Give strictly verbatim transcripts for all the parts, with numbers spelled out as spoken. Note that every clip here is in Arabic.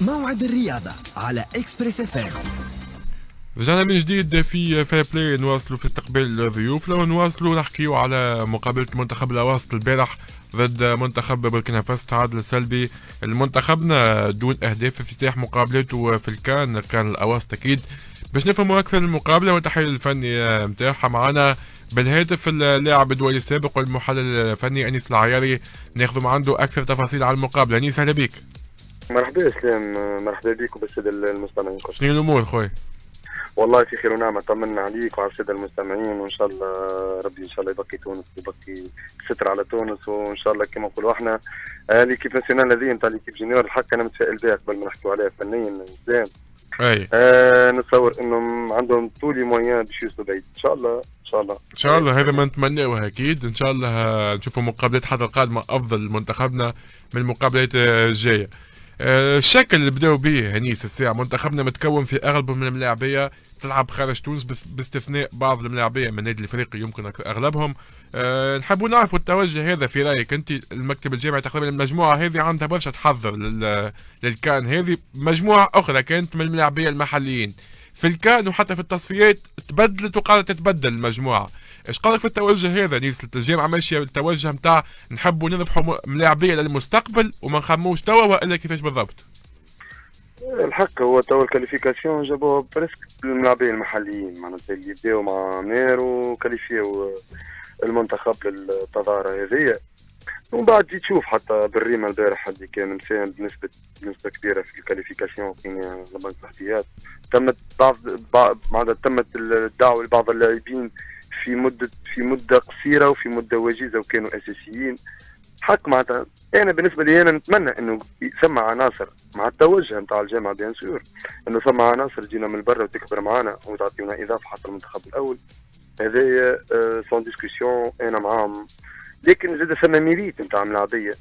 موعد الرياضة على إكسبريس اف ام. رجعنا من جديد في فير بلاي، نواصلوا في استقبال الضيوف. لو نواصلوا نحكيو على مقابلة منتخب الأواسط البارح ضد منتخب بوركينافاسو، تعادل سلبي لمنتخبنا دون أهداف في افتتاح مقابلته في الكان، كان الأواسط أكيد. باش نفهموا أكثر المقابلة والتحليل الفني نتاعها معنا بالهاتف اللاعب الدولي السابق والمحلل الفني أنيس العياري، ناخذوا مع عنده أكثر تفاصيل على المقابلة. أنيس أهلا بك. مرحبا اسلام، مرحبا بك وبالساده المستمعين. شنو الامور خويا؟ والله في خير ونعمه، طمنا عليك وعلى الساده المستمعين، وان شاء الله ربي ان شاء الله يبقي تونس ويبقي الستر على تونس، وان شاء الله كما نقولوا احنا ليكيب ناسيونال هذه نتاع ليكيب جونيور الحق انا متفائل بها قبل ما نحكوا عليها فنيا اسلام. اي آه نتصور انهم عندهم طول لي مويان باش يوصلوا بعيد ان شاء الله ان شاء الله ان شاء الله. هذا ما نتمناوه اكيد، ان شاء الله نشوفوا مقابلات حتى القادمه افضل لمنتخبنا من المقابلات الجايه. الشكل اللي بداو به هنيس الساعه، منتخبنا متكون في اغلبه من الملاعبيه تلعب خارج تونس باستثناء بعض الملاعبيه من النادي الافريقي يمكن اغلبهم. أه نحبوا نعرفوا التوجه هذا في رايك انت، المكتب الجامعي تقريبا المجموعه هذه عندها برشا تحضر للكان، هذه مجموعه اخرى كانت من الملاعبيه المحليين في الكان وحتى في التصفيات تبدلت وقعدت تتبدل المجموعه. اش قالك في التوجه هذا نيس؟ الجامعه ماشيه بالتوجه نتاع نحبوا نربحوا ملاعبيه للمستقبل وما نخموش توا والا كيفاش بالضبط؟ الحق هو توا الكاليفيكاسيون جابوها برسك بالملاعبيه المحليين، معناتها اللي بداو مع منير وكاليفيو المنتخب للتظاهره هذه، ومن بعد تجي تشوف حتى بالريمه البارح اللي كان مساهم بنسبه بنسبه كبيره في الكاليفيكاسيون في لبنك الاحتياط، تمت بعض معناتها تمت الدعوه لبعض اللاعبين في مده في مده قصيره وفي مده وجيزه وكانوا اساسيين. حق معناتها انا بالنسبه لي انا نتمنى انه يسمع عناصر مع التوجه نتاع الجامعه بيان سور، انه سمع عناصر تجينا من برا وتكبر معانا وتعطينا اضافه حتى المنتخب الاول. هذايا سون ديسكسيون انا معاهم، لكن زاد ثما ميريت نتاع ملاعبيه،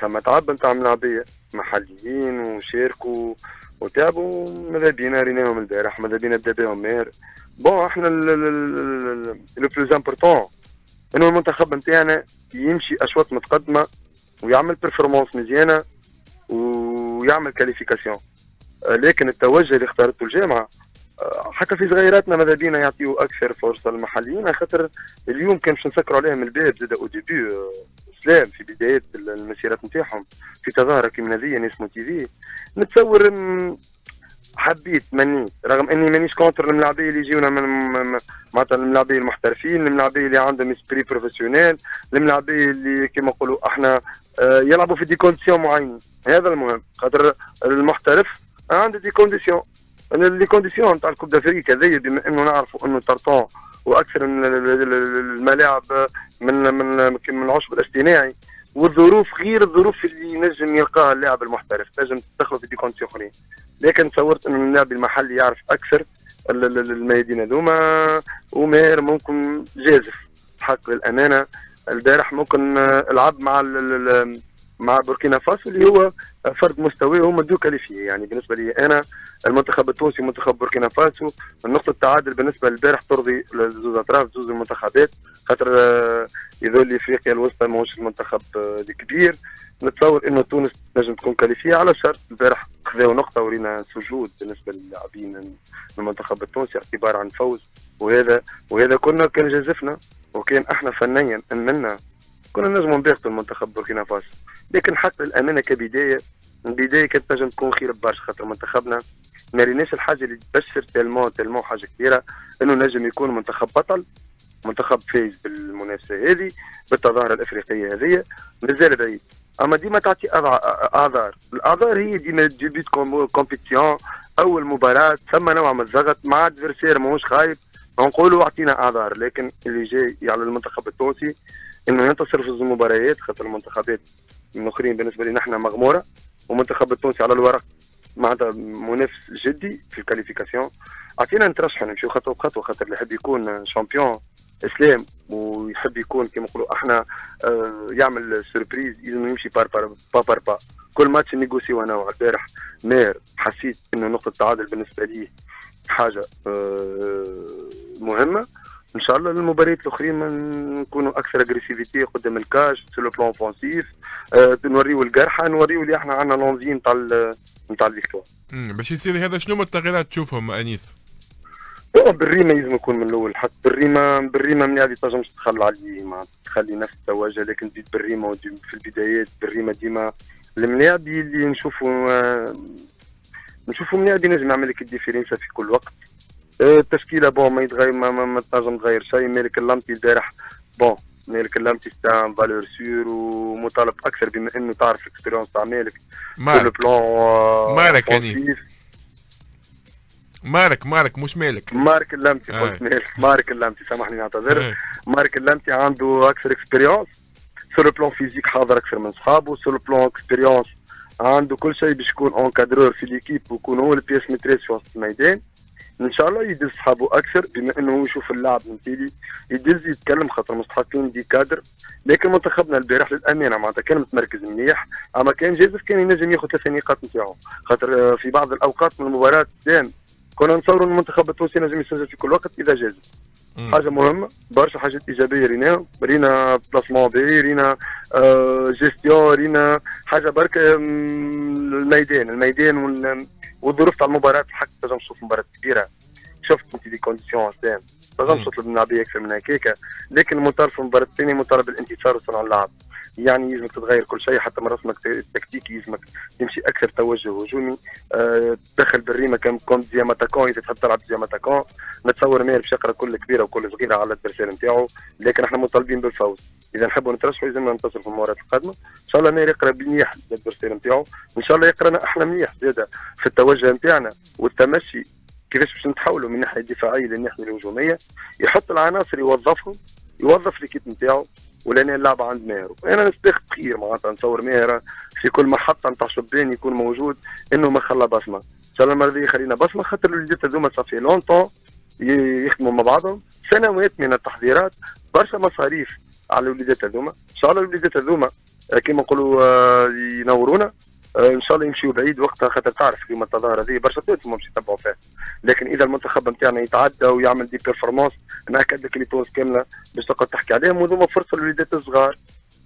ثما تعب نتاع ملاعبيه محليين وشاركوا وتعبوا، ماذا بينا ريناهم البارح، ماذا بينا بدا بهم ماهر. بون احنا لو بلوز امبورتون انه المنتخب نتاعنا يمشي اشواط متقدمه ويعمل بيرفورمانس مزيانه ويعمل كاليفيكاسيون، لكن التوجه اللي اختارته الجامعه حتى في صغيراتنا ماذا بينا يعطيوا اكثر فرصه للمحليين، خاطر اليوم كان باش نسكروا عليهم الباب زاد او ديبيو اسلام في بدايه المسيرات نتاعهم في تظاهره كيما هذه ناس موتيفي. نتصور حبيت منيت رغم اني مانيش كونتر الملاعبيه اللي يجيونا من معناتها الملاعبيه المحترفين، الملاعبيه اللي عندهم اسبري بروفيسيونيل، الملاعبيه اللي كيما نقولوا احنا يلعبوا في دي كونديسيون معينين، هذا المهم خاطر المحترف عنده دي كونديسيون. لي كونديسيون تاع الكوب دافريك هذيا بما انه نعرفوا انه الترطون واكثر من الملاعب من من من العشب الاصطناعي، والظروف غير الظروف اللي ينجم يلقاها اللاعب المحترف، تنجم تدخلوا في دي كونديسيون اخرين. لكن تصورت انه اللاعب المحلي يعرف اكثر الميادين هذوما، وماهر ممكن جازف حق للامانه البارح ممكن لعب مع مع بوركينا فاسو اللي هو فرد مستوى هما دو كاليفيه. يعني بالنسبه لي انا المنتخب التونسي ومنتخب بوركينا فاسو نقطه التعادل بالنسبه للبارح ترضي زوز اطراف زوز المنتخبات، خاطر يذل افريقيا الوسطى ماهوش المنتخب الكبير. نتصور انه تونس نجم تكون كاليفيه على شرط البارح خذاو نقطه ورينا سجود بالنسبه للاعبين المنتخب التونسي اعتبار عن فوز، وهذا وهذا كنا كان جازفنا وكان احنا فنيا امنا كنا نجموا نباغتوا المنتخب بوركينا فاسو، لكن حق الامانه كبدايه البدايه كانت تنجم تكون خير برشا، خاطر منتخبنا ما ريناش الحاجه اللي تبشر تالمو تالمو حاجه كبيره انه نجم يكون منتخب بطل، منتخب فايز بالمنافسه هذه بالتظاهره الافريقيه هذه. مازال بعيد، اما ديما تعطي اعذار، الاعذار هي ديما ديبيت كومبيتيسيون اول مباراه ثم نوع من الضغط مع ادفيرسير ماهوش خايب، نقولوا اعطينا اعذار، لكن اللي جاي على المنتخب التونسي انه ينتصر في المباريات، خاطر المنتخبات الاخرين بالنسبه لنا احنا مغموره، ومنتخب التونسي على الورق معناتها منافس جدي في الكاليفيكاسيون. اعطينا نترشحوا نمشيو خطوه بخطوه، خاطر اللي يحب يكون شامبيون اسلام ويحب يكون كما نقولوا احنا اه يعمل سربريز لازم يمشي بار بار با بار با كل ماتش نيغوسيو. انا البارح ماهر حسيت انه نقطه التعادل بالنسبه لي حاجه اه مهمه، ان شاء الله المباريات الاخرين نكونوا اكثر اجريسيفيتي قدام الكاش سو لو بلان اوفونسيف، أه نوريو الجرحى، نوريو اللي احنا عندنا لونزيم نتاع نتاع الفيكتوار. باش يصير هذا شنو هما التغييرات تشوفهم انيس؟ بالريمه لازم يكون من الاول، حتى بالريمه بالريمه من هذه تنجمش تتخلى عليه، ما تخلي نفس التواجه، لكن تزيد بالريمه في البدايات بالريمه ديما الملاعب اللي نشوفوا نشوفوا ملاعب نجم يعمل لك الديفيرنسه في كل وقت. التشكيله بون ما يتغير ما ما تنجم تغير شيء. مالك اللمتي البارح بون مالك اللمتي تاع فالور سور ومطالب اكثر بما انه تعرف الاكسبيرونس تاع مالك كل بلون. مالك انيس مارك مارك مش مالك مارك اللمتي آه. قلت مالك مارك اللمتي سامحني نعتذر آه. مارك اللمتي عنده اكثر اكسبيريونس سور بلون فيزيك، حاضر اكثر من صحابه سور بلون اكسبيريونس، عنده كل شيء باش يكون اونكادرور في ليكيب ويكون هو البياس متريس في وسط الميدان. ان شاء الله يدز صحابه اكثر بما انه هو يشوف اللعب من تيلي يدز يتكلم، خاطر مستحقين دي كادر. لكن منتخبنا البارح للامانه معناتها كان متمركز مليح، اما كان جازف كان ينجم ياخذ ثلاث نقاط نتاعو، خاطر في بعض الاوقات من المباراه دام كنا نصوروا ان المنتخب التونسي نجم يسجل في كل وقت اذا جازف. حاجه مهمه برشا، حاجات ايجابيه رينا رينا بلاسمون بي رينا آه جيستيون رينا حاجه برك الميدان الميدان وال والظروف تاع المباراه. الحق لازم نشوف مباراه كبيره، شفت انت دي كونديسيون قدام لازم تطلب من لاعبيه اكثر من هكاكا، لكن المطالب في المباراه الثانيه مطالب الانتصار وصنع اللعب، يعني يلزمك تتغير كل شيء حتى من رسمك التكتيكي، يلزمك تمشي اكثر توجه هجومي، أه تدخل بالريمه كم كونت زي ماتاكون، اذا تحب تلعب زي ماتاكون نتصور ماهر باش يقرا كل كبيره وكل صغيره على الادفيرسير نتاعو، لكن احنا مطالبين بالفوز، اذا نحبوا نترشحوا لازمنا ننتصر في المباريات القادمه، ان شاء الله ماهر يقرا مليح الادفيرسير نتاعو، وان شاء الله يقرانا احنا مليح زاده في التوجه نتاعنا والتمشي كيفاش باش نتحولوا من الناحيه الدفاعيه للناحيه الهجوميه، يحط العناصر يوظفهم يوظف الكيت نتاعو. ولان اللعبه عند ماهر انا نستخدم خير معناتها نصور ماهر في كل محطه نتاع شبان يكون موجود انه ما خلى بصمه، ان شاء الله المره دي خلينا بصمه، خاطر الوليدات هذوما صافي لونتون يخدموا مع بعضهم سنوات من التحضيرات، برشا مصاريف على الوليدات هذوما، ان شاء الله الوليدات هذوما كيما نقولوا ينورونا ان شاء الله يمشيوا بعيد وقتها، خاطر تعرف كيما التظاهره هذه برشا تونس ما مش يتبعوا فيها، لكن اذا المنتخب نتاعنا يتعدى ويعمل دي بيرفورمانس ناكد لك اللي تونس كامله باش تقعد تحكي عليهم، وذوما فرصه للوليدات الصغار،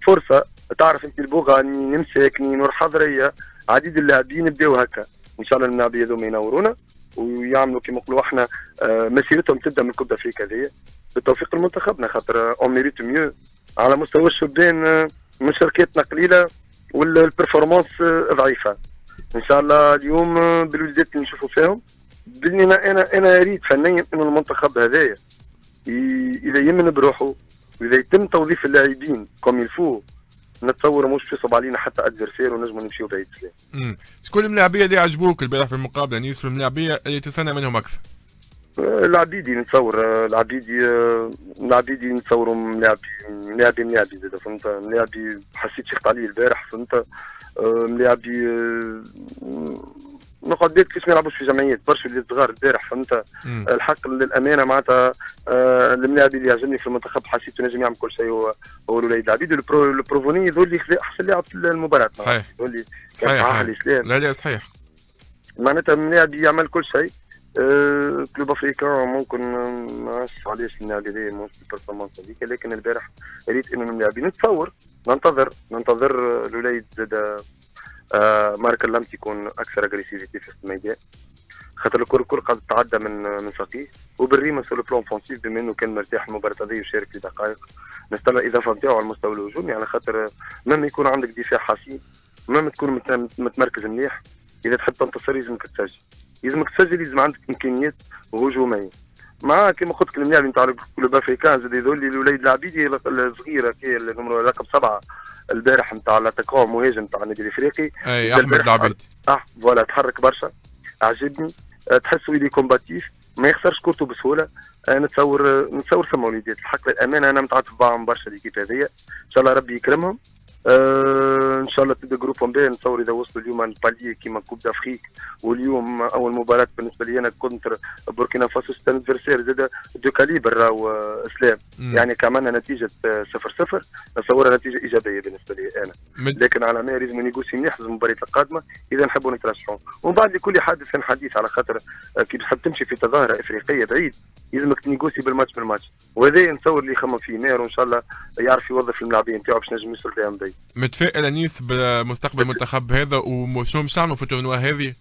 فرصه تعرف انت البوغاني نمساكني نور حضريه عديد اللاعبين يبداو هكا، ان شاء الله اللاعبين هذوما ينورونا ويعملوا كيما نقولوا احنا مسيرتهم تبدا من كوب افريقيا هذيا، بالتوفيق لمنتخبنا خاطر اون ميريت ميو على مستوى الشبان مشاركاتنا قليله والبرفورمانس ضعيفه، ان شاء الله اليوم بالوليدات اللي نشوفوا فيهم باللي انا انا اريد فنيا انه المنتخب هذايا اذا يمن بروحه واذا يتم توظيف اللاعبين كوم يلفو نتصور مش في صعب علينا حتى ادفيرسير ونجموا نمشيوا بعيد. امم شكون الملاعبيه اللي عجبوك البارح في المقابله انيس، في الملاعبيه اللي تستنى منهم اكثر؟ العبيدي نتصور العبيدي العبيدي نتصوروا ملاعبي ملاعبي ملاعبي زاد فهمت، ملاعبي حسيت شفت عليه البارح فهمت، ملاعبي نقعد بيت كيفاش ما يلعبوش في جمعيات برشا اللي صغار البارح فهمت، الحق للامانه معناتها الملاعبي اللي يعجبني في المنتخب حسيته نجم يعمل كل شيء هو هو الوليد العبيدي البروفوني، ذو اللي احسن لاعب في المباراه صحيح اللي صحيح لا لا صحيح معناتها الملاعبي يعمل كل شيء. أه كلوب افريقيا ممكن ما عرفتش علاش اللاعب هذايا ممكن البرفورمانس هذيك، لكن البارح ريت انه اللاعبين نتصور ننتظر ننتظر الوليد زاد آه مارك اللمتي يكون اكثر اجريسيفيتي في الميدان، خاطر الكل الكل قد تعدى من من ساقيه، وبالريما سو لو بلون فونسيف بما انه كان مرتاح المباراه هذه وشارك لدقائق نستنى الاضافه نتاعو على المستوى الهجومي، على خاطر مهما يكون عندك دفاع حاسم مهما تكون متمركز مليح اذا تحب تنتصر لازمك تسجل لازمك تسجل لازم عندك امكانيات هجوميه، مع كما قلت لك الملاعب نتاع كلوب افريكان زاد يظهر لي الوليد العبيدي الصغير هكا النمره رقم سبعه البارح نتاع الاتاكون مهاجم نتاع النادي الافريقي اي احمد العبيدي اه فوالا تحرك برشا عجبني، تحسوا اللي كومباتيف ما يخسرش كورته بسهوله، نتصور نتصور ثم وليدات الحق للامانه انا متعاطف معاهم برشا ليكيب هذيا، ان شاء الله ربي يكرمهم أه ان شاء الله تبدا جروبهم باهي، نتصور اذا وصلوا اليوم البالي كيما كوب دافريك واليوم اول مباراه بالنسبه لي انا كونتر بوركينا فاسو ستان ادفيرسير زاد دو كاليبر راهو اسلام مم. يعني كمان نتيجه صفر صفر نتصورها نتيجه ايجابيه بالنسبه لي انا مم. لكن على ما لازم نيغوسي مليح في المباريات القادمه اذا نحبوا نترشحوا، ومن بعد لكل حادث حديث على خاطر كي تحب تمشي في تظاهره افريقيه بعيد يلزمك نيغوسي بالماتش بالماتش، وهذا نتصور اللي يخمم فيه ماهر، وان شاء الله يعرف يوظف اللاعبين نتاعو باش نجم يوصل لهم دي. متفائل انيس بمستقبل المنتخب هذا وشنو باش تعملوا في التورنوا هذه؟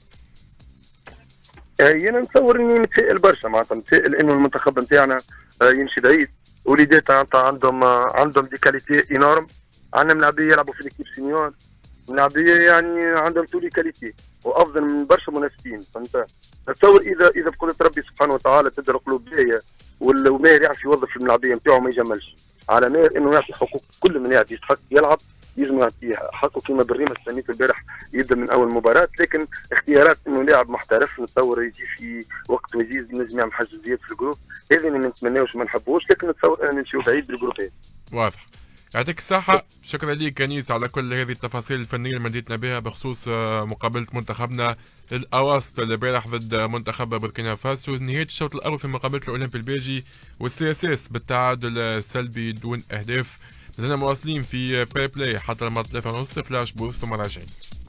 اي انا نتصور اني متفائل برشا، معناتها متفائل انه المنتخب نتاعنا يمشي بعيد، وليدات عندهم عندهم دي كاليتي انورم، عندنا ملاعبيه يلعبوا في ليكيب سينيور، ملاعبيه يعني عندهم تولي كاليتي وافضل من برشا منافسين، فهمت؟ نتصور اذا اذا بقدره ربي سبحانه وتعالى تدر قلوب باهيه والماهر يعرف يوظف الملاعبيه نتاعو ما يجملش، على ماهر انه يعطي حقوق كل من يعطي يستحق يلعب، يجم يعطيه حقه كيما بالريمه سميته البارح يبدا من اول مباراه، لكن اختيارات انه لاعب محترف نتصور يجي في وقت وجيز نجم يعمل حاجزيات في الجروب، هذا اللي ما نتمناوش ما نحبوش، لكن نتصور اننا نمشيو بعيد بالجروب هذا. واضح. يعطيك الصحة، شكرا ليك أنيس على كل هذه التفاصيل الفنية اللي مديتنا بها بخصوص مقابلة منتخبنا للأواسط البارح ضد منتخب بوركينا فاسو، نهاية الشوط الأول في مقابلة الأولمبي البيجي والسي اس اس بالتعادل السلبي دون أهداف. مازلنا مواصلين في فير بلاي حتى لما ثلاثة ونص فلاش بوست ثم راجعين.